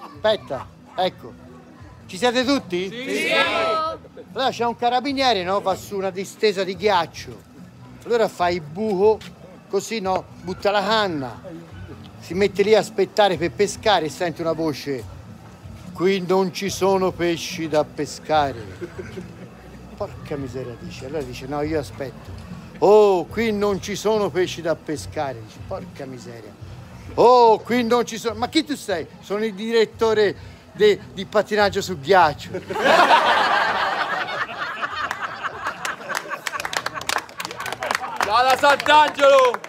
Aspetta, ecco. Ci siete tutti? Sì! Sì. Allora c'è un carabiniere, no? Fa su una distesa di ghiaccio. Allora fa il buco, così, no? Butta la canna. Si mette lì a aspettare per pescare e sente una voce. Qui non ci sono pesci da pescare. Porca miseria, dice. Allora dice, no, io aspetto. Oh, qui non ci sono pesci da pescare. Dice, porca miseria. Oh, qui non ci sono... Ma chi tu sei? Sono il direttore di pattinaggio su ghiaccio. Dalla Sant'Angelo!